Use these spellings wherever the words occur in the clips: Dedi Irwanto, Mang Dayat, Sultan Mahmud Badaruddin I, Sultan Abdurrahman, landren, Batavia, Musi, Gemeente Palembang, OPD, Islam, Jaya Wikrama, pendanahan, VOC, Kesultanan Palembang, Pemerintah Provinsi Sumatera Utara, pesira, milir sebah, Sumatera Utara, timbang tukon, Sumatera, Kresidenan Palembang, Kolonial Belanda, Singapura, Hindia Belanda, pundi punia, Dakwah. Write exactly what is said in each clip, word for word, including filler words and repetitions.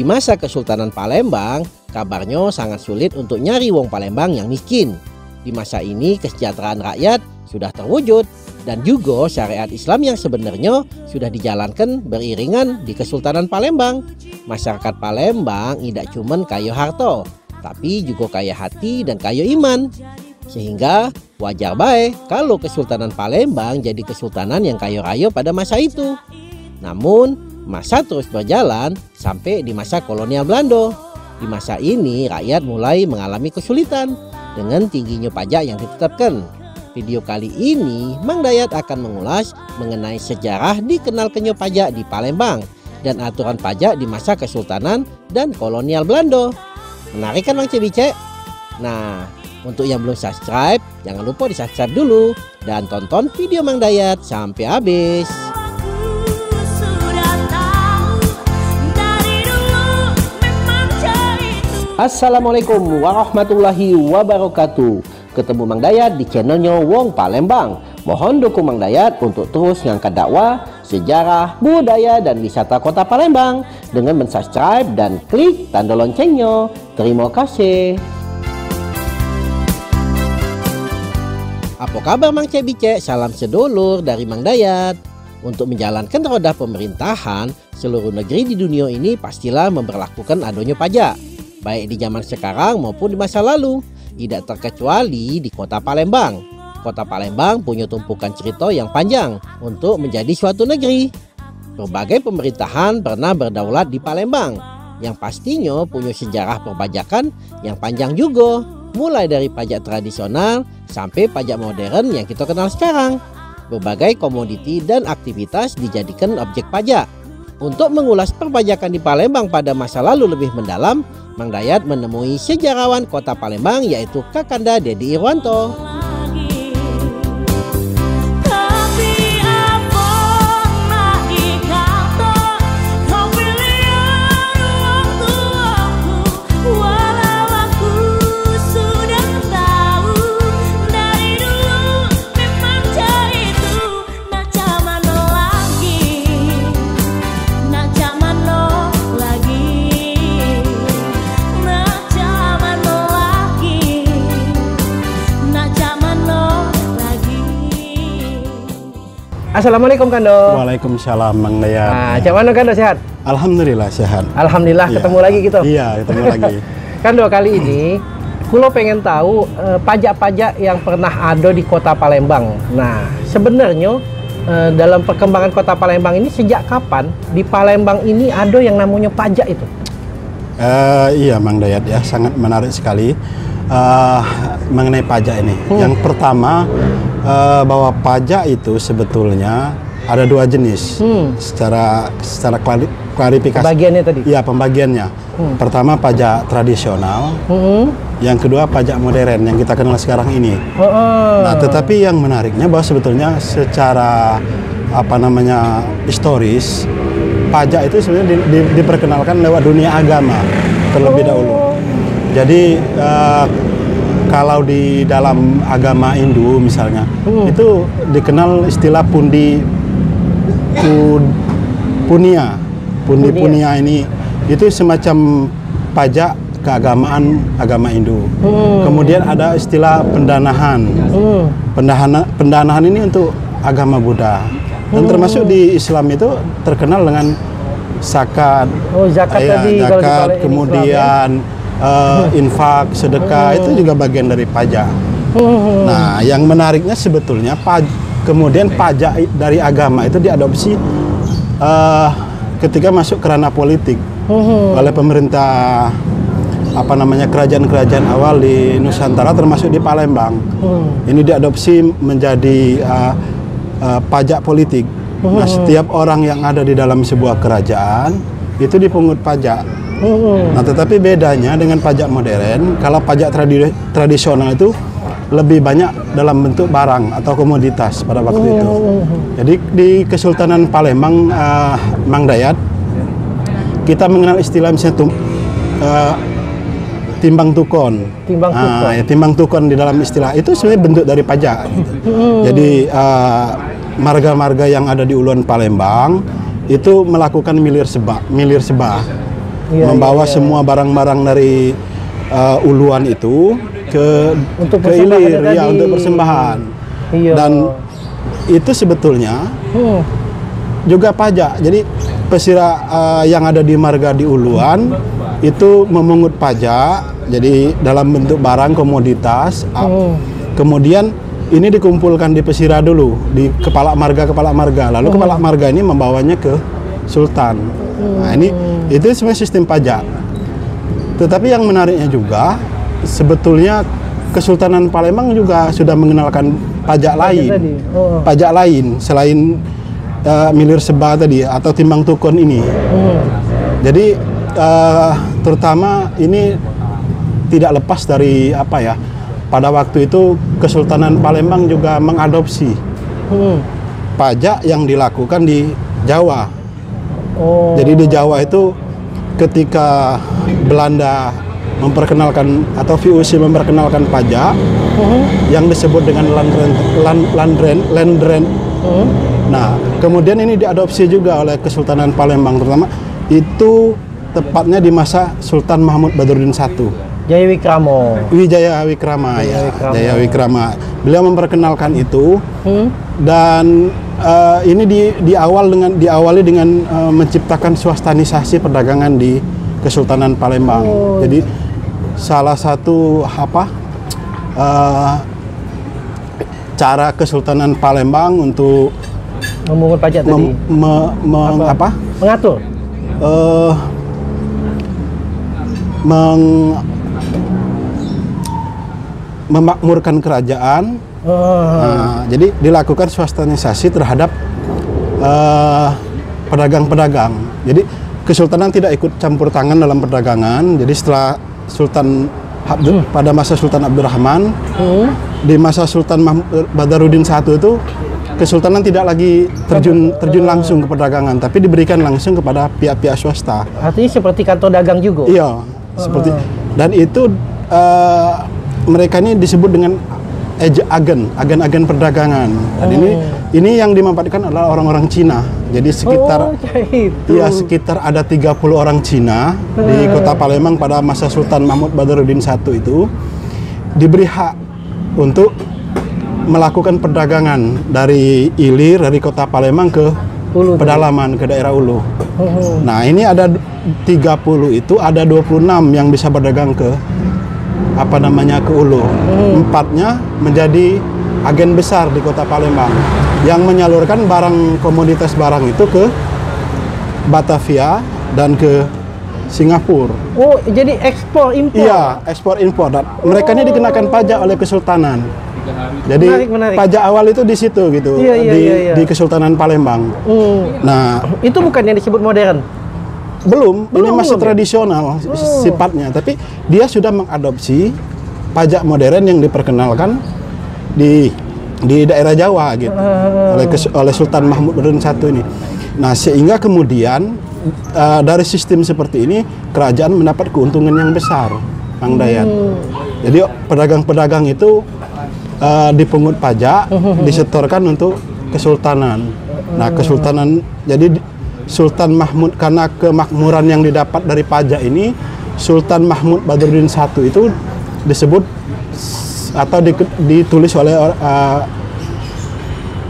Di masa Kesultanan Palembang, kabarnya sangat sulit untuk nyari wong Palembang yang miskin. Di masa ini kesejahteraan rakyat sudah terwujud dan juga syariat Islam yang sebenarnya sudah dijalankan beriringan di Kesultanan Palembang. Masyarakat Palembang tidak cuman kaya harta, tapi juga kaya hati dan kaya iman. Sehingga wajar bae kalau Kesultanan Palembang jadi kesultanan yang kaya raya pada masa itu. Namun masa terus berjalan sampai di masa kolonial Belanda. Di masa ini rakyat mulai mengalami kesulitan dengan tingginya pajak yang ditetapkan. Video kali ini Mang Dayat akan mengulas mengenai sejarah dikenalkannya pajak di Palembang dan aturan pajak di masa kesultanan dan kolonial Belanda. Menarik kan Mang Cebice? Nah, untuk yang belum subscribe, jangan lupa di subscribe dulu dan tonton video Mang Dayat sampai habis. Assalamualaikum warahmatullahi wabarakatuh. Ketemu Mang Dayat di channelnya Wong Palembang. Mohon dukung Mang Dayat untuk terus ngangkat dakwah, sejarah, budaya, dan wisata kota Palembang dengan mensubscribe dan klik tanda loncengnya. Terima kasih. Apa kabar Mang Cebice? Salam sedulur dari Mang Dayat. Untuk menjalankan roda pemerintahan, seluruh negeri di dunia ini pastilah memberlakukan adanya pajak, baik di zaman sekarang maupun di masa lalu, tidak terkecuali di kota Palembang. Kota Palembang punya tumpukan cerita yang panjang untuk menjadi suatu negeri. Berbagai pemerintahan pernah berdaulat di Palembang, yang pastinya punya sejarah perpajakan yang panjang juga. Mulai dari pajak tradisional sampai pajak modern yang kita kenal sekarang. Berbagai komoditi dan aktivitas dijadikan objek pajak. Untuk mengulas perpajakan di Palembang pada masa lalu lebih mendalam, Mang Dayat menemui sejarawan kota Palembang yaitu Kakanda Dedi Irwanto. Assalamualaikum Kando. Waalaikumsalam Mang Dayat. Nah, cak mana Kando, sehat? Alhamdulillah sehat. Alhamdulillah ya. Ketemu lagi gitu. Iya, ketemu lagi. Kando, kali ini kulo pengen tahu pajak-pajak eh, yang pernah ada di kota Palembang. Nah, sebenarnya eh, dalam perkembangan kota Palembang ini sejak kapan di Palembang ini ada yang namanya pajak itu? Uh, iya Mang Dayat ya, sangat menarik sekali. Uh, mengenai pajak ini, hmm. yang pertama uh, bahwa pajak itu sebetulnya ada dua jenis. hmm. secara secara klari, klarifikasi pembagiannya tadi. Iya, pembagiannya. hmm. Pertama pajak tradisional, hmm. yang kedua pajak modern yang kita kenal sekarang ini. oh, oh. Nah, tetapi yang menariknya bahwa sebetulnya secara apa namanya historis, pajak itu sebenarnya di, di, diperkenalkan lewat dunia agama terlebih oh. dahulu. Jadi uh, kalau di dalam agama Hindu misalnya, hmm. itu dikenal istilah pundi pun, punia, pundi punia ini itu semacam pajak keagamaan agama Hindu. Hmm. Kemudian ada istilah pendanahan, hmm. pendanahan pendanahan ini untuk agama Buddha dan hmm. termasuk di Islam itu terkenal dengan zakat, oh, zakat, ya, tadi, zakat kalau kemudian Islam, ya? Uh, infak, sedekah, hmm. itu juga bagian dari pajak. hmm. Nah, yang menariknya sebetulnya paj kemudian pajak dari agama itu diadopsi uh, ketika masuk kerana politik hmm. oleh pemerintah apa namanya kerajaan-kerajaan awal di Nusantara termasuk di Palembang. hmm. Ini diadopsi menjadi uh, uh, pajak politik. hmm. Nah, setiap orang yang ada di dalam sebuah kerajaan itu dipungut pajak. Nah, tetapi bedanya dengan pajak modern, kalau pajak tradi tradisional itu lebih banyak dalam bentuk barang atau komoditas pada waktu itu. Jadi di Kesultanan Palembang, uh, Mang Dayat, kita mengenal istilah misalnya tum uh, timbang tukon. Timbang tukon. Uh, ya, timbang tukon di dalam istilah itu sebenarnya bentuk dari pajak. Gitu. Jadi marga-marga uh, yang ada di uluan Palembang itu melakukan milir sebah, milir sebah. ya, membawa ya, ya. semua barang-barang dari uh, uluan itu ke untuk ke ilir ya tadi. untuk persembahan. Iya. Dan itu sebetulnya hmm. juga pajak. Jadi pesira uh, yang ada di marga di uluan itu memungut pajak, jadi dalam bentuk barang komoditas. Uh, hmm. Kemudian ini dikumpulkan di pesira dulu, di kepala marga kepala marga. Lalu hmm. kepala marga ini membawanya ke sultan. Hmm. Nah, ini itu sebenarnya sistem pajak. Tetapi yang menariknya juga sebetulnya Kesultanan Palembang juga sudah mengenalkan pajak, pajak lain, oh. pajak lain selain uh, milir seba tadi atau timbang tukun ini. Hmm. Jadi uh, terutama ini tidak lepas dari apa ya? Pada waktu itu Kesultanan Palembang juga mengadopsi hmm. pajak yang dilakukan di Jawa. Oh. Jadi di Jawa itu ketika Belanda memperkenalkan atau V O C memperkenalkan pajak uh-huh. yang disebut dengan landren, land, landren, landren. Uh-huh. Nah, kemudian ini diadopsi juga oleh Kesultanan Palembang, terutama itu tepatnya di masa Sultan Mahmud Badaruddin I. Jaya Wikrama. Wijaya Wikrama Jaya ya. Wikrama. Jaya Wikrama. Beliau memperkenalkan itu uh-huh. dan uh, ini di, di awal dengan diawali dengan uh, menciptakan swastanisasi perdagangan di Kesultanan Palembang. Oh. Jadi salah satu apa uh, cara Kesultanan Palembang untuk memungut pajak mem, tadi me, me, apa? apa mengatur uh, meng, memakmurkan kerajaan. Oh. Nah, jadi dilakukan swastanisasi terhadap uh, pedagang-pedagang. Jadi Kesultanan tidak ikut campur tangan dalam perdagangan. Jadi setelah Sultan Abdul, hmm. pada masa Sultan Abdurrahman, hmm. di masa Sultan Badaruddin I itu Kesultanan tidak lagi terjun terjun langsung ke perdagangan, tapi diberikan langsung kepada pihak-pihak swasta. Artinya seperti kantor dagang juga. Iya, seperti dan itu uh, mereka ini disebut dengan agen, agen-agen perdagangan. Dan oh. ini ini yang dimanfaatkan adalah orang-orang Cina. Jadi sekitar oh, ya sekitar ada tiga puluh orang Cina hmm. di Kota Palembang pada masa Sultan Mahmud Badaruddin I itu diberi hak untuk melakukan perdagangan dari ilir dari Kota Palembang ke Ulu, pedalaman ke daerah Ulu. Hmm. Nah, ini ada tiga puluh itu ada dua puluh enam yang bisa berdagang ke apa namanya ke Ulu. Hmm. Empatnya menjadi agen besar di Kota Palembang yang menyalurkan barang komoditas barang itu ke Batavia dan ke Singapura. Oh, jadi ekspor impor. Iya, ekspor impor. Dan oh. mereka ini dikenakan pajak oleh Kesultanan. Jadi menarik, menarik. pajak awal itu di situ gitu, iya, iya, di, iya, iya. di Kesultanan Palembang. Hmm. Nah, itu bukan yang disebut modern. Belum, belum, ini masih belum, tradisional ya? sifatnya, tapi dia sudah mengadopsi pajak modern yang diperkenalkan di di daerah Jawa gitu uh. oleh oleh Sultan Mahmud Badaruddin I ini. Nah, sehingga kemudian uh, dari sistem seperti ini kerajaan mendapat keuntungan yang besar, Mang Dayat. Hmm. Jadi pedagang-pedagang itu uh, dipungut pajak, disetorkan untuk kesultanan. Nah, kesultanan jadi Sultan Mahmud karena kemakmuran yang didapat dari pajak ini, Sultan Mahmud Badaruddin I itu disebut atau di, ditulis oleh uh,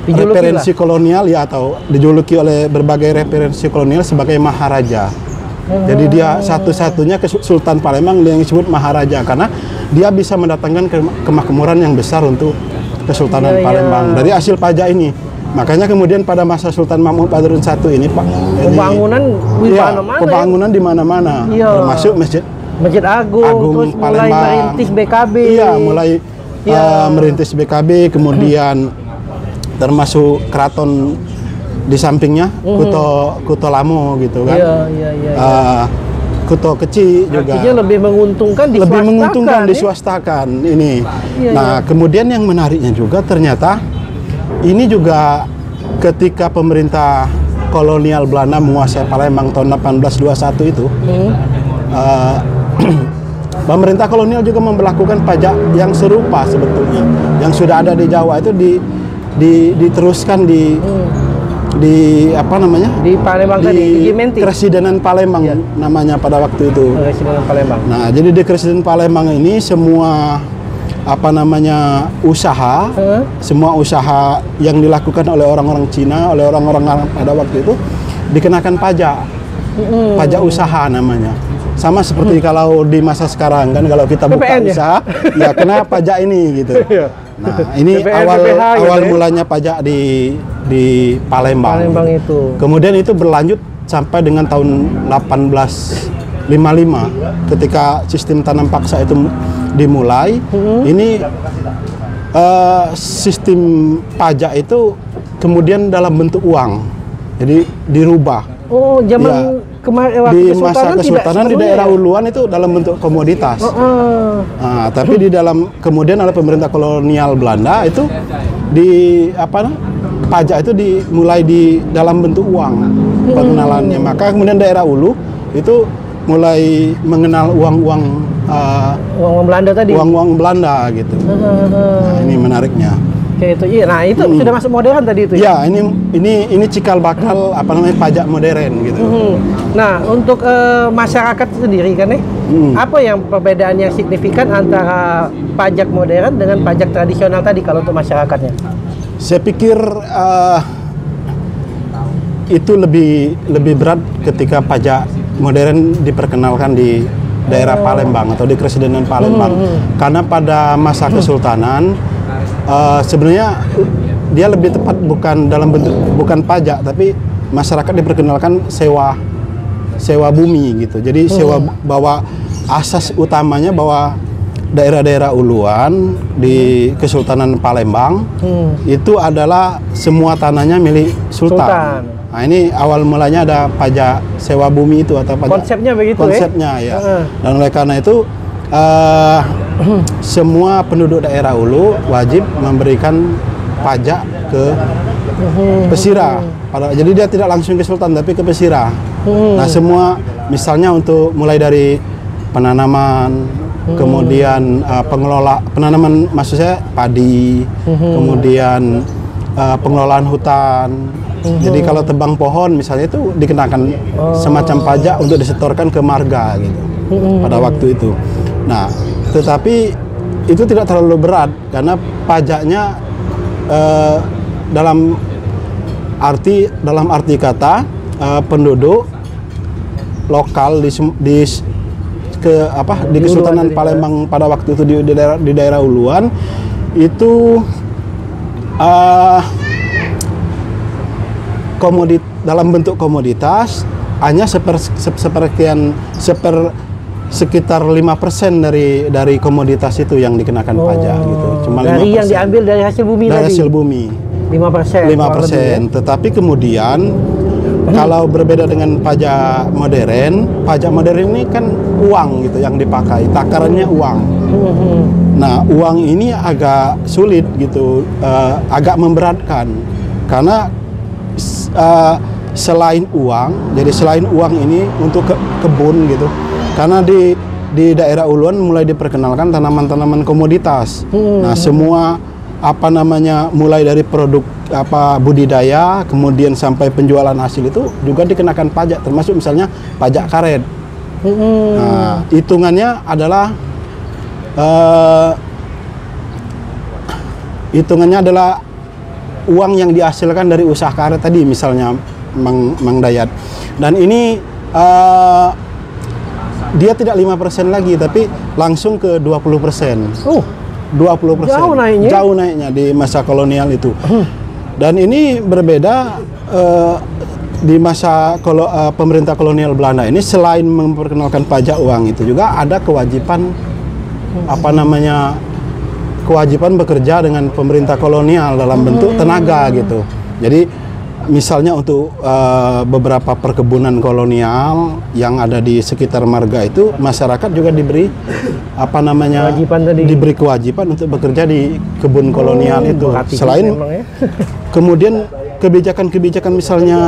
referensi lah. kolonial ya atau dijuluki oleh berbagai referensi kolonial sebagai Maharaja. Oh. Jadi dia satu-satunya Sultan Palembang yang disebut Maharaja karena dia bisa mendatangkan kemakmuran yang besar untuk Kesultanan ya, Palembang ya. dari hasil pajak ini. Makanya kemudian pada masa Sultan Mahmud Badaruddin I ini Pak pembangunan di ya, mana-mana. Pembangunan ya? di mana-mana. Iya. Termasuk masjid Masjid Agung, Agung terus Palembang. mulai merintis B K B. Iya, mulai iya. Uh, merintis B K B, kemudian termasuk keraton di sampingnya mm-hmm. Kuto Kuto Lamo gitu kan. Iya, iya, iya. iya. Uh, Kuto Kecil juga. Artinya lebih menguntungkan di lebih menguntungkan di swastakan eh? ini. Iya, nah, iya. kemudian yang menariknya juga ternyata ini juga ketika pemerintah kolonial Belanda menguasai Palembang tahun delapan belas dua puluh satu itu, hmm. uh, pemerintah kolonial juga memberlakukan pajak yang serupa sebetulnya, yang sudah ada di Jawa itu di, di, diteruskan di hmm. di apa namanya? Di Palembang di, tadi, di Gemeente. Kresidenan Palembang ya. Namanya pada waktu itu. Kresidenan Palembang. Nah, jadi di Kresidenan Palembang ini semua apa namanya usaha, huh? semua usaha yang dilakukan oleh orang-orang Cina, oleh orang-orang Arab pada waktu itu dikenakan pajak. Hmm. Pajak usaha namanya. Sama seperti hmm. kalau di masa sekarang kan kalau kita buka P P N, usaha ya? Ya kena pajak ini gitu. Nah, ini P P N, awal P P H, awal gitu, mulanya pajak di di Palembang. Palembang gitu. Itu. Kemudian itu berlanjut sampai dengan tahun delapan belas lima puluh lima ketika sistem tanam paksa itu dimulai. Hmm. Ini uh, sistem pajak itu kemudian dalam bentuk uang. Jadi dirubah. Oh, zaman ya. Kemarin, di masa kesultanan di daerah ya? Uluan itu dalam bentuk komoditas. Oh, uh. Nah, tapi di dalam kemudian oleh pemerintah kolonial Belanda itu di apa? Pajak itu dimulai di dalam bentuk uang hmm. pengenalannya. Maka kemudian daerah Ulu itu mulai mengenal uang-uang uh, uang-uang Belanda tadi. Uang-uang Belanda gitu. Uh, uh. Nah, ini menariknya. Kayak itu, iya. Nah itu hmm. sudah masuk modern tadi itu. Ya, ya ini ini ini cikal bakal apa namanya pajak modern gitu. Hmm. Nah untuk uh, masyarakat sendiri kan nih, hmm. apa yang perbedaan yang signifikan antara pajak modern dengan pajak tradisional tadi kalau untuk masyarakatnya? Saya pikir uh, itu lebih lebih berat ketika pajak modern diperkenalkan di daerah oh. Palembang atau di Kresidenan Palembang, hmm. karena pada masa kesultanan. Hmm. Uh, sebenarnya dia lebih tepat bukan dalam bentuk bukan pajak tapi masyarakat diperkenalkan sewa sewa bumi gitu. Jadi sewa bahwa asas utamanya bahwa daerah-daerah uluan di Kesultanan Palembang hmm. itu adalah semua tanahnya milik sultan. sultan. Nah, ini awal mulanya ada pajak sewa bumi itu atau pajak konsepnya begitu konsepnya eh? ya. Uh. Dan oleh karena itu Uh, semua penduduk daerah Ulu wajib memberikan pajak ke pesira. Jadi dia tidak langsung ke sultan tapi ke pesira. Hmm. Nah semua misalnya untuk mulai dari penanaman, hmm. kemudian uh, pengelola penanaman maksud saya padi, hmm. kemudian uh, pengelolaan hutan. Uhum. Jadi kalau tebang pohon misalnya itu dikenakan oh. semacam pajak untuk disetorkan ke marga gitu uhum. Pada waktu itu. Nah, tetapi itu tidak terlalu berat karena pajaknya eh, dalam arti dalam arti kata eh, penduduk lokal di, di ke apa di Kesultanan Palembang pada waktu itu di, di daerah di daerah Uluan itu eh, komodit dalam bentuk komoditas hanya seper, se, sepertian seper sekitar lima persen dari dari komoditas itu yang dikenakan oh, pajak gitu. Cuma dari lima persen yang diambil dari hasil bumi dari tadi. Hasil bumi. lima persen. lima persen. Tetapi kemudian hmm. kalau berbeda dengan pajak modern, pajak modern ini kan uang gitu yang dipakai, takarannya uang. Hmm. Nah, uang ini agak sulit gitu, uh, agak memberatkan. Karena Uh, selain uang, jadi selain uang ini untuk ke, kebun gitu, karena di di daerah Uluan mulai diperkenalkan tanaman-tanaman komoditas. Hmm. Nah semua apa namanya mulai dari produk apa budidaya, kemudian sampai penjualan hasil itu juga dikenakan pajak, termasuk misalnya pajak karet. Hmm. Nah hitungannya adalah uh, hitungannya adalah uang yang dihasilkan dari usaha karet tadi misalnya Mang, Mang Dayat. Dan ini uh, dia tidak lima persen lagi tapi langsung ke dua puluh persen. Oh, dua puluh persen. Jauh naiknya. Jauh naiknya di masa kolonial itu. Hmm. Dan ini berbeda uh, di masa kol uh, pemerintah kolonial Belanda ini selain memperkenalkan pajak uang itu juga ada kewajiban hmm. apa namanya kewajiban bekerja dengan pemerintah kolonial dalam bentuk tenaga gitu. Jadi misalnya untuk uh, beberapa perkebunan kolonial yang ada di sekitar marga itu masyarakat juga diberi apa namanya kewajiban tadi. Diberi kewajiban untuk bekerja di kebun kolonial oh, itu. Selain ya. Kemudian kebijakan-kebijakan misalnya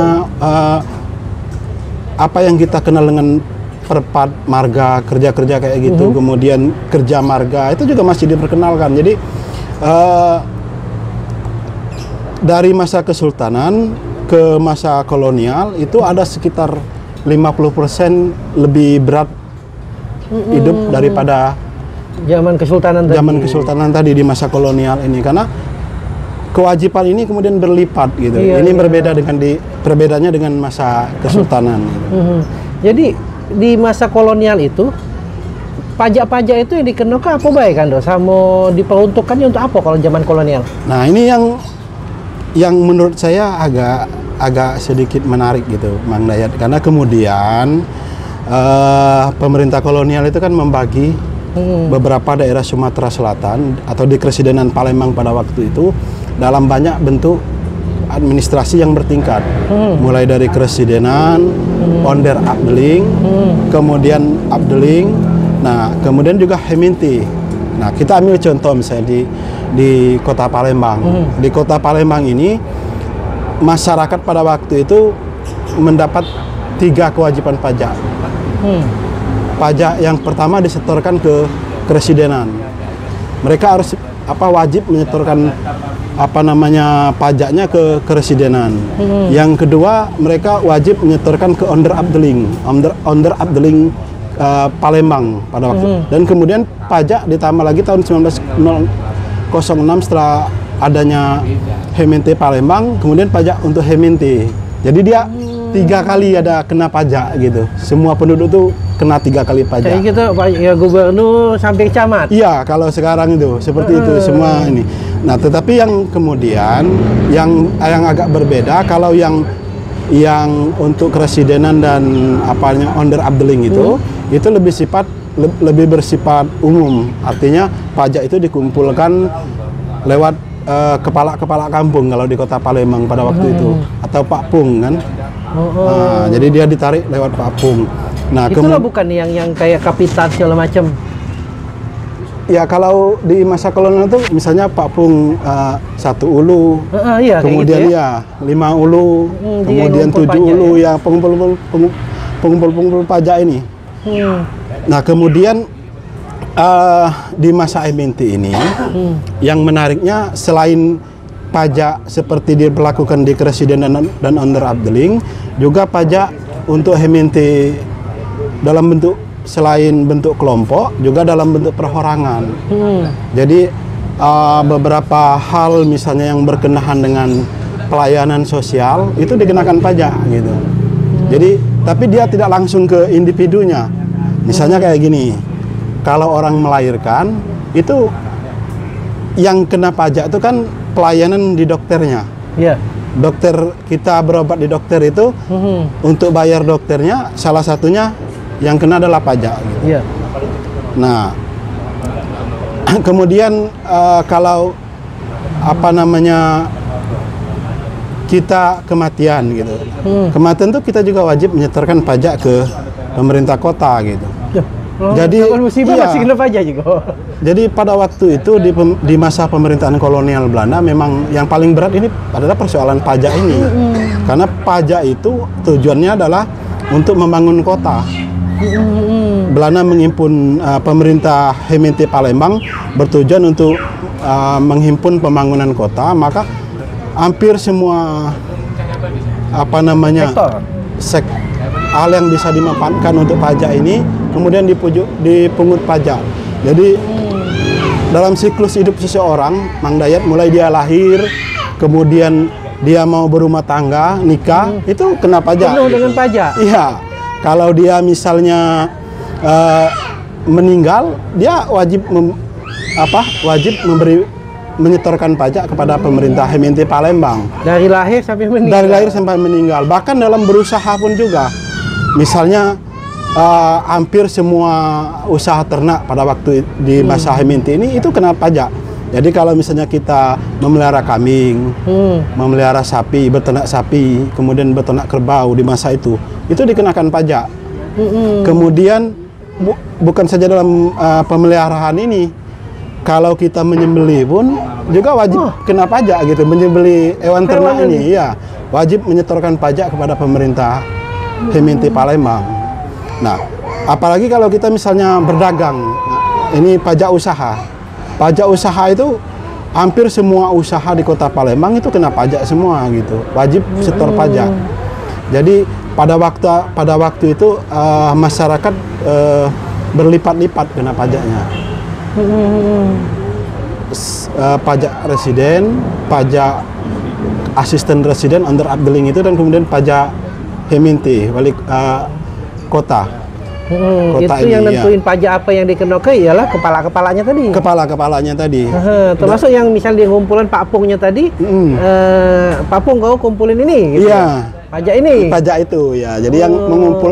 uh, apa yang kita kenal dengan perpat marga kerja-kerja kayak gitu uhum. Kemudian kerja marga itu juga masih diperkenalkan. Jadi uh, dari masa kesultanan ke masa kolonial itu ada sekitar lima puluh persen lebih berat hidup daripada zaman kesultanan tadi. Zaman kesultanan tadi di masa kolonial ini, karena kewajiban ini kemudian berlipat gitu. Iya, ini iya. berbeda dengan di perbedaannya dengan masa kesultanan. Gitu. Jadi di masa kolonial itu pajak-pajak itu yang dikenakan apa baik kan, Dos? Sama diperuntukannya untuk apa kalau zaman kolonial? Nah, ini yang yang menurut saya agak agak sedikit menarik gitu, Mang Dayat, karena kemudian uh, pemerintah kolonial itu kan membagi hmm. beberapa daerah Sumatera Selatan atau di Kresidenan Palembang pada waktu itu dalam banyak bentuk administrasi yang bertingkat, hmm. mulai dari Kresidenan, hmm. Onder Abdeling, hmm. kemudian Abdeling, nah kemudian juga Heminti. Nah kita ambil contoh misalnya di di kota Palembang, hmm. di kota Palembang ini masyarakat pada waktu itu mendapat tiga kewajiban pajak. Hmm. Pajak yang pertama disetorkan ke Kresidenan. Mereka harus apa wajib menyetorkan apa namanya pajaknya ke Kresidenan. Hmm. Yang kedua, mereka wajib menyetorkan ke Onder Abdeling, Onder Onder Abdeling uh, Palembang pada waktu. Hmm. Dan kemudian pajak ditambah lagi tahun seribu sembilan ratus enam setelah adanya Gemeente Palembang, kemudian pajak untuk Gemeente. Jadi dia hmm. tiga kali ada kena pajak gitu. Semua penduduk tuh kena tiga kali pajak. Kayak gitu, ya gubernur sampai camat. Iya, kalau sekarang itu seperti itu semua ini. Nah, tetapi yang kemudian yang yang agak berbeda kalau yang yang untuk Kresidenan dan apanya Onder Abdeling itu, hmm. itu lebih sifat le, lebih bersifat umum. Artinya pajak itu dikumpulkan lewat kepala-kepala uh, kampung kalau di kota Palembang pada waktu hmm. itu, atau Pak Pung kan. Oh, oh. Nah, jadi dia ditarik lewat Pak Pung. Nah, itulah bukan yang yang kayak kapitan segala macam. Ya kalau di masa kolonial itu misalnya Pak Pung uh, satu ulu, uh, uh, iya, kemudian gitu ya? ya lima ulu, hmm, kemudian tujuh ulu ya, ya pengumpul-pengumpul pajak ini. Hmm. Nah kemudian uh, di masa Heminti ini, hmm. yang menariknya selain pajak seperti diberlakukan di Kresidenan dan, dan Onder Abdeling, juga pajak untuk Heminti dalam bentuk selain bentuk kelompok juga dalam bentuk perorangan. Hmm. Jadi uh, beberapa hal misalnya yang berkenaan dengan pelayanan sosial itu dikenakan pajak gitu. Hmm. Jadi tapi dia tidak langsung ke individunya. Misalnya kayak gini, kalau orang melahirkan itu yang kena pajak itu kan pelayanan di dokternya. Yeah. Dokter kita berobat di dokter itu hmm. untuk bayar dokternya salah satunya yang kena adalah pajak. Gitu. Yeah. Nah, kemudian uh, kalau apa namanya kita kematian gitu, hmm. kematian tuh kita juga wajib menyetorkan pajak ke pemerintah kota gitu. Yeah. Oh, jadi musibah iya, masih kena pajak juga. Jadi pada waktu itu di, pem, di masa pemerintahan kolonial Belanda memang yang paling berat ini adalah persoalan pajak ini, hmm. karena pajak itu tujuannya adalah untuk membangun kota. Belanda menghimpun uh, pemerintah Gemeente Palembang bertujuan untuk uh, menghimpun pembangunan kota, maka hampir semua apa namanya sektor hal yang bisa dimanfaatkan untuk pajak ini kemudian dipujuk dipungut pajak. Jadi dalam siklus hidup seseorang, Mang Dayat, mulai dia lahir, kemudian dia mau berumah tangga, nikah, hmm. itu kena pajak. Penuh dengan pajak. Iya. Kalau dia misalnya uh, meninggal, dia wajib mem, apa? Wajib memberi menyetorkan pajak kepada pemerintah Gemeente Palembang. Dari lahir sampai meninggal. Dari lahir sampai meninggal. Bahkan dalam berusaha pun juga. Misalnya uh, hampir semua usaha ternak pada waktu di masa Heminti ini itu kena pajak. Jadi kalau misalnya kita memelihara kambing, hmm. memelihara sapi, beternak sapi, kemudian beternak kerbau di masa itu, itu dikenakan pajak. Hmm. Kemudian bu bukan saja dalam uh, pemeliharaan ini, kalau kita menyembelih pun juga wajib oh. kena pajak gitu, menyembelih hewan ternak ini, ini, ya wajib menyetorkan pajak kepada pemerintah Gemeente Palembang. Nah, apalagi kalau kita misalnya berdagang, ini pajak usaha. Pajak usaha itu hampir semua usaha di kota Palembang itu kena pajak semua gitu, wajib setor pajak. Jadi pada waktu pada waktu itu uh, masyarakat uh, berlipat-lipat kena pajaknya. Uh, pajak residen, pajak asisten residen under abdeling itu, dan kemudian pajak Heminti, wali uh, kota. Hmm, kota itu ini, yang nentuin ya. Pajak apa yang dikenakan ialah kepala-kepalanya tadi. Kepala-kepalanya tadi. Aha, termasuk nah. yang misalnya ngumpulan Pak Pungnya tadi, hmm. eh, Pak Pung kau kumpulin ini. Iya. Gitu ya? Pajak ini. Pajak itu ya. Jadi oh. yang mengumpul,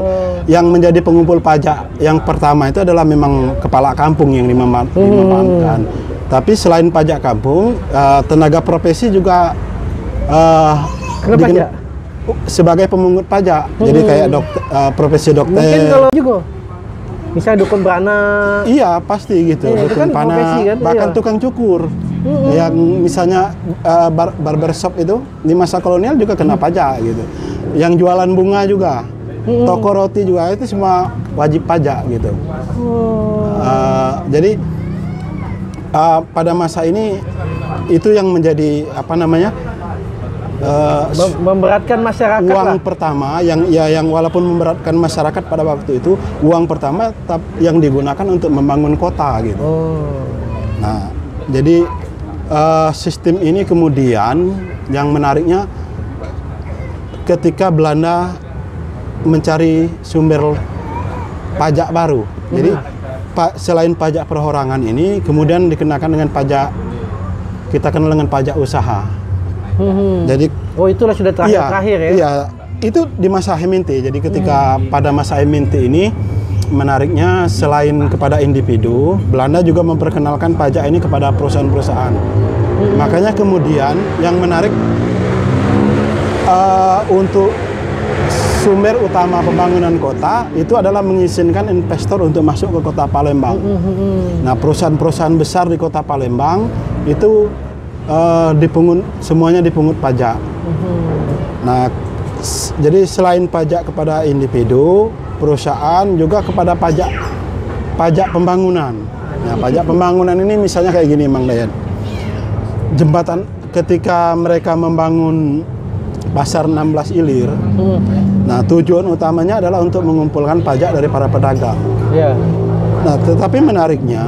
yang menjadi pengumpul pajak yang pertama itu adalah memang kepala kampung yang dimemam, hmm. dimakamkan. Tapi selain pajak kampung, eh, tenaga profesi juga eh, kenapa pajak? Sebagai pemungut pajak, hmm. jadi kayak dokter, uh, profesi dokter. Mungkin kalau juga, misalnya dukun beranak. Iya pasti gitu, ya, dukun kan beranak, kan? Bahkan iya. tukang cukur. Hmm. Yang misalnya uh, bar barbershop itu di masa kolonial juga kena hmm. pajak gitu. Yang jualan bunga juga, hmm. toko roti juga, itu semua wajib pajak gitu. Oh. Uh, jadi uh, pada masa ini itu yang menjadi apa namanya? Uh, memberatkan masyarakat uang lah. Pertama yang ya yang walaupun memberatkan masyarakat pada waktu itu, uang pertama tetap yang digunakan untuk membangun kota gitu. Oh. Nah, jadi uh, sistem ini kemudian yang menariknya ketika Belanda mencari sumber pajak baru. Hmm. Jadi pa, selain pajak perorangan ini kemudian dikenakan dengan pajak, kita kenal dengan pajak usaha. Hmm. Jadi oh itulah sudah terakhir-terakhir iya, ya. Iya, itu di masa Heminti. Jadi ketika hmm. pada masa Heminti ini menariknya selain kepada individu, Belanda juga memperkenalkan pajak ini kepada perusahaan-perusahaan. Hmm. Makanya kemudian yang menarik uh, untuk sumber utama pembangunan kota itu adalah mengizinkan investor untuk masuk ke kota Palembang. Hmm. Nah, perusahaan-perusahaan besar di kota Palembang itu Uh, dipungut, semuanya dipungut pajak. Uhum. Nah, jadi selain pajak kepada individu, perusahaan juga kepada pajak pajak pembangunan. Nah, pajak pembangunan ini misalnya kayak gini, Mang Dayat. Jembatan ketika mereka membangun pasar enam belas ilir. Uhum. Nah, tujuan utamanya adalah untuk mengumpulkan pajak dari para pedagang. Yeah. Nah, tetapi menariknya,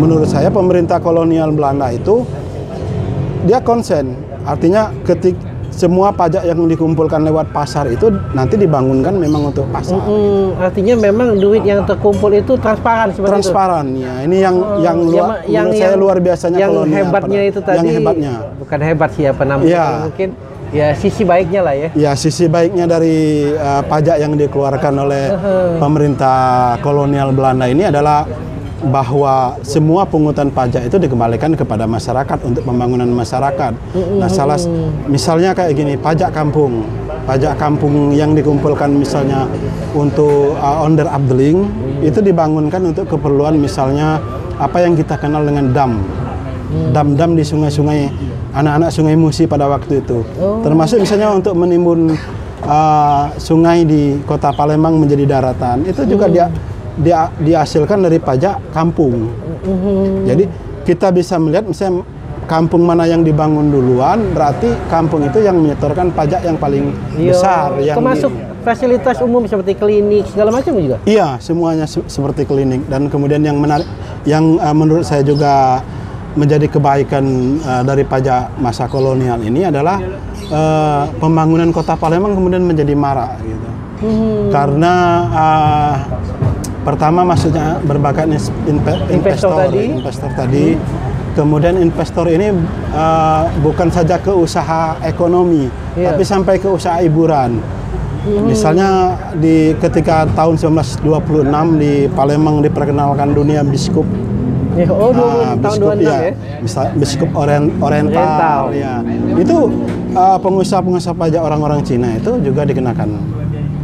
menurut saya pemerintah kolonial Belanda itu dia konsen, artinya ketik semua pajak yang dikumpulkan lewat pasar itu nanti dibangunkan memang untuk pasar. Mm-hmm. Artinya memang duit yang terkumpul itu transparan seperti transparan, itu. Transparan ya. Ini yang oh, yang luar, yang, menurut yang, saya luar biasanya yang kolonial. Yang hebatnya pada, itu tadi. Yang hebatnya. Bukan hebat sih apa namanya? Ya. Mungkin ya sisi baiknya lah ya. Ya sisi baiknya dari uh, pajak yang dikeluarkan oleh uh-huh. pemerintah kolonial Belanda ini adalah bahwa semua pungutan pajak itu dikembalikan kepada masyarakat untuk pembangunan masyarakat. Nah, salah misalnya kayak gini, pajak kampung. Pajak kampung yang dikumpulkan misalnya untuk uh, onder abdeling itu dibangunkan untuk keperluan misalnya apa yang kita kenal dengan dam. Dam-dam di sungai-sungai, anak-anak sungai Musi pada waktu itu. Termasuk misalnya untuk menimbun uh, sungai di kota Palembang menjadi daratan. Itu juga dia Dia, dihasilkan dari pajak kampung. Uhum. Jadi kita bisa melihat misalnya kampung mana yang dibangun duluan, berarti kampung itu yang menyetorkan pajak yang paling Yo. besar. Yang termasuk di, fasilitas umum seperti klinik segala macam juga? Iya, semuanya se seperti klinik. Dan kemudian yang menarik, yang uh, menurut saya juga menjadi kebaikan uh, dari pajak masa kolonial ini adalah uh, pembangunan kota Palembang kemudian menjadi marak gitu. Uhum. Karena uh, pertama maksudnya berbagai investor, investor tadi, investor tadi. Kemudian investor ini uh, bukan saja ke usaha ekonomi, yeah. tapi sampai ke usaha hiburan. Mm. Misalnya di ketika tahun seribu sembilan ratus dua puluh enam di Palembang diperkenalkan dunia biskup. Yeah, oh, nah, biskup tahun dua puluh enam, ya, misal, biskup orient, oriental, oriental. Ya. Itu uh, pengusaha-pengusaha pajak orang-orang Cina itu juga dikenakan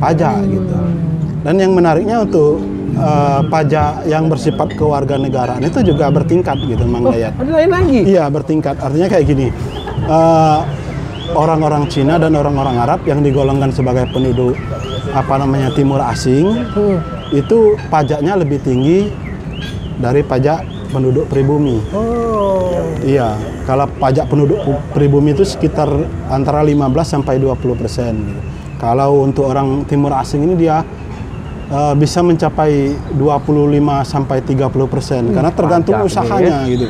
pajak mm. gitu. Dan yang menariknya untuk Uh, pajak yang bersifat kewarganegaraan itu juga bertingkat gitu, Mang Dayat. Oh, ada lain lagi? Iya, bertingkat. Artinya kayak gini, orang-orang uh, Cina dan orang-orang Arab yang digolongkan sebagai penduduk apa namanya Timur Asing hmm. itu pajaknya lebih tinggi dari pajak penduduk pribumi. Oh. Iya, kalau pajak penduduk pribumi itu sekitar antara lima belas sampai dua puluh persen. Gitu. Kalau untuk orang timur asing ini dia uh, bisa mencapai dua puluh lima sampai tiga puluh persen, hmm, karena tergantung usahanya ya. Gitu.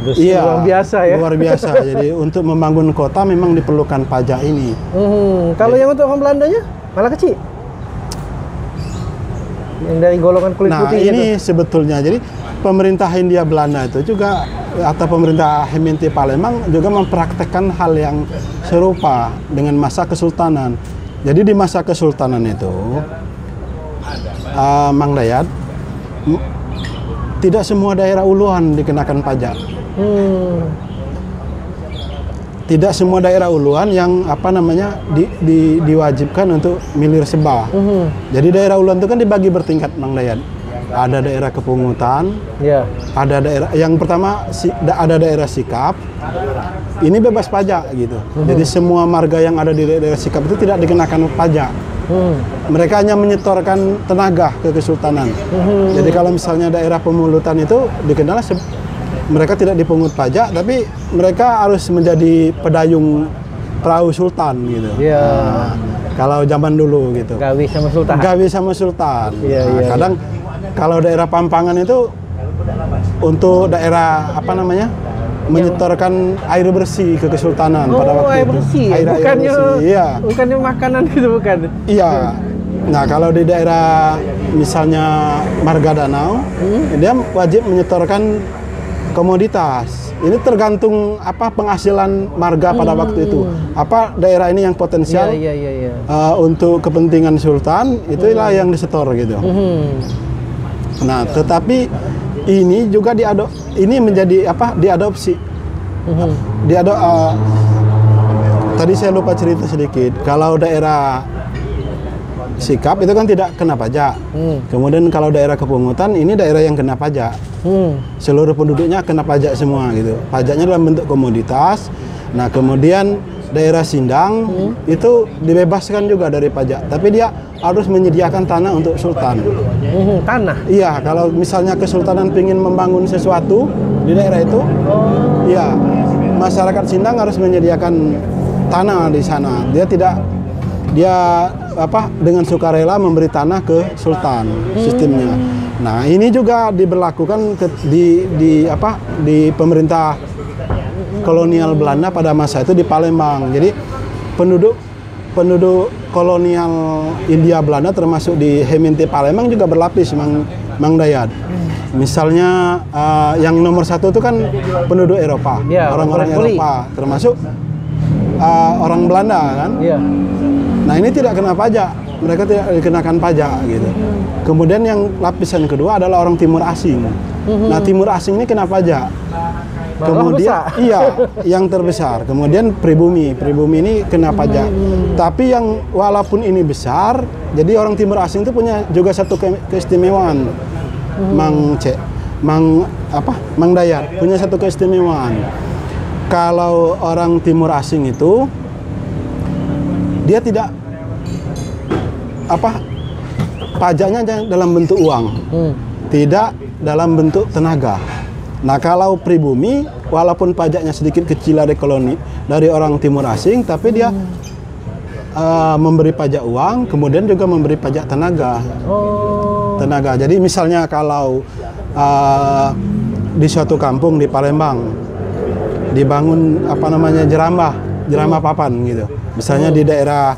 Terus iya, luar biasa ya. Luar biasa. Jadi untuk membangun kota memang diperlukan pajak ini. Hmm, kalau jadi, yang untuk orang Belandanya malah kecil. Yang dari golongan kulit nah, putih. Nah ini itu sebetulnya. Jadi pemerintah Hindia Belanda itu juga atau pemerintah Gemeente Palembang juga mempraktekkan hal yang serupa dengan masa kesultanan. Jadi di masa kesultanan itu uh, Mang Dayat, tidak semua daerah uluan dikenakan pajak. Hmm. Tidak semua daerah uluan yang apa namanya di, di, diwajibkan untuk milir seba. Hmm. Jadi daerah uluan itu kan dibagi bertingkat, Mang Dayat. Ada daerah kepungutan, yeah. Ada daerah yang pertama si, da, ada daerah sikap. Ini bebas pajak gitu. Hmm. Jadi semua marga yang ada di daerah sikap itu tidak dikenakan pajak. Hmm. Mereka hanya menyetorkan tenaga ke kesultanan. Hmm. Jadi kalau misalnya daerah pemulutan itu dikenal mereka tidak dipungut pajak, tapi mereka harus menjadi pedayung perahu sultan gitu. Yeah. Nah, kalau zaman dulu gitu. Gawi sama sultan. Gawi sama sultan. Yeah, nah, yeah, kadang yeah. Kalau daerah Pampangan itu untuk daerah apa namanya? Menyetorkan air bersih ke kesultanan oh, pada waktu air bersih. Itu. Air, bukannya, air bersih, iya. Bukannya makanan itu bukan. Iya. Nah kalau di daerah misalnya Marga Danau, hmm? Dia wajib menyetorkan komoditas. Ini tergantung apa penghasilan marga pada hmm. waktu itu. Apa daerah ini yang potensial ya, ya, ya, ya. Uh, untuk kepentingan sultan itulah hmm. yang disetor gitu. Hmm. Nah tetapi ini juga diadop, ini menjadi apa diadopsi, mm-hmm. diadop. Uh, tadi saya lupa cerita sedikit. Kalau daerah sikap itu kan tidak kena pajak. Mm. Kemudian kalau daerah kepungutan ini daerah yang kena pajak. Mm. Seluruh penduduknya kena pajak semua gitu. Pajaknya dalam bentuk komoditas. Nah kemudian daerah Sindang mm. itu dibebaskan juga dari pajak. Tapi dia harus menyediakan tanah untuk sultan. Uhum, tanah? Iya, kalau misalnya kesultanan ingin membangun sesuatu di daerah itu, oh. Iya, masyarakat Sindang harus menyediakan tanah di sana. Dia tidak, dia apa dengan sukarela memberi tanah ke sultan sistemnya. Hmm. Nah, ini juga diberlakukan ke, di, di apa di pemerintah kolonial Belanda pada masa itu di Palembang. Jadi penduduk penduduk kolonial Hindia Belanda termasuk di Gemeente Palembang juga berlapis Mang, Mang Dayat. Misalnya uh, yang nomor satu itu kan penduduk Eropa, orang-orang ya, Eropa, termasuk uh, orang Belanda kan. Ya. Nah ini tidak kena pajak, mereka tidak dikenakan pajak gitu. Kemudian yang lapisan kedua adalah orang Timur Asing. Nah Timur Asing ini kena pajak. Kemudian iya yang terbesar. Kemudian pribumi, pribumi ini kena pajak. Hmm. Tapi yang walaupun ini besar, jadi orang Timur Asing itu punya juga satu ke keistimewaan, hmm. Mang Cek, Mang apa, Mang Dayat punya satu keistimewaan. Kalau orang Timur Asing itu dia tidak apa pajaknya dalam bentuk uang, hmm. tidak dalam bentuk tenaga. Nah kalau pribumi, walaupun pajaknya sedikit kecil dari koloni, dari orang Timur Asing, tapi dia hmm. uh, memberi pajak uang, kemudian juga memberi pajak tenaga. Oh. Tenaga. Jadi misalnya kalau uh, di suatu kampung di Palembang dibangun apa namanya jerambah, jerambah papan gitu. Misalnya hmm. di daerah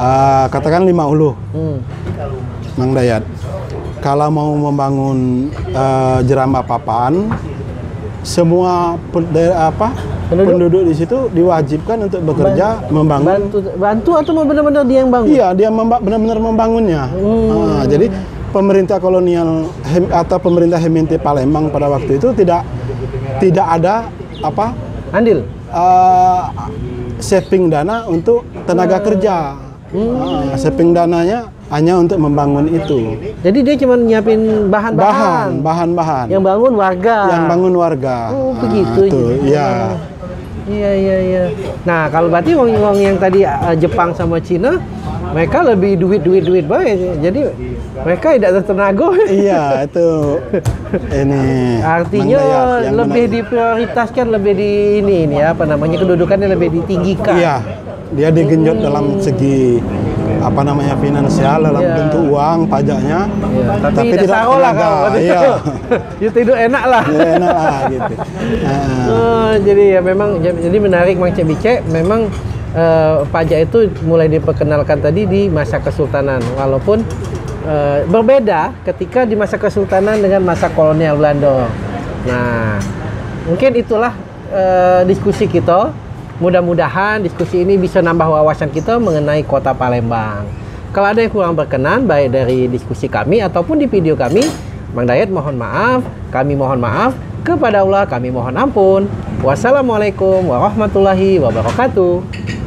uh, katakan Lima Ulu, hmm. Mang Dayat. Kalau mau membangun uh, jerambah papan, semua daerah apa penduduk? penduduk di situ diwajibkan untuk bekerja bantu, membangun bantu, bantu atau benar-benar dia yang bangun? Iya, dia memba benar-benar membangunnya. Hmm. Nah, jadi pemerintah kolonial atau pemerintah Gemeente Palembang pada waktu itu tidak tidak ada apa andil uh, saving dana untuk tenaga hmm. kerja. Hmm. Nah, saving dananya hanya untuk membangun itu. Jadi dia cuma nyiapin bahan-bahan. Bahan-bahan. Yang bangun warga. Yang bangun warga. Oh, begitu. Iya. Iya, iya, iya. Nah, kalau berarti wong-wong yang tadi uh, Jepang sama Cina, mereka lebih duit-duit duit banget. Jadi Mereka tidak tertenaga. Iya, itu. Ini. Artinya lebih menarik. Diprioritaskan, lebih di ini ini apa namanya, kedudukannya lebih ditinggikan. Iya. Dia digenjot hmm. dalam segi apa namanya finansial, dalam yeah. bentuk uang pajaknya. Yeah. Tapi, tapi tidak salah lah kalau iya. Ya tidur enak lah. Ya, enak lah gitu. Nah. Oh, jadi ya memang jadi menarik Mang Cek Bicek, memang Uh, pajak itu mulai diperkenalkan tadi di masa kesultanan, walaupun uh, berbeda ketika di masa kesultanan dengan masa kolonial Belanda. Nah, mungkin itulah uh, diskusi kita. Mudah-mudahan diskusi ini bisa nambah wawasan kita mengenai kota Palembang. Kalau ada yang kurang berkenan, baik dari diskusi kami ataupun di video kami, Mang Dayat mohon maaf, kami mohon maaf, kepada Allah kami mohon ampun. Wassalamualaikum warahmatullahi wabarakatuh.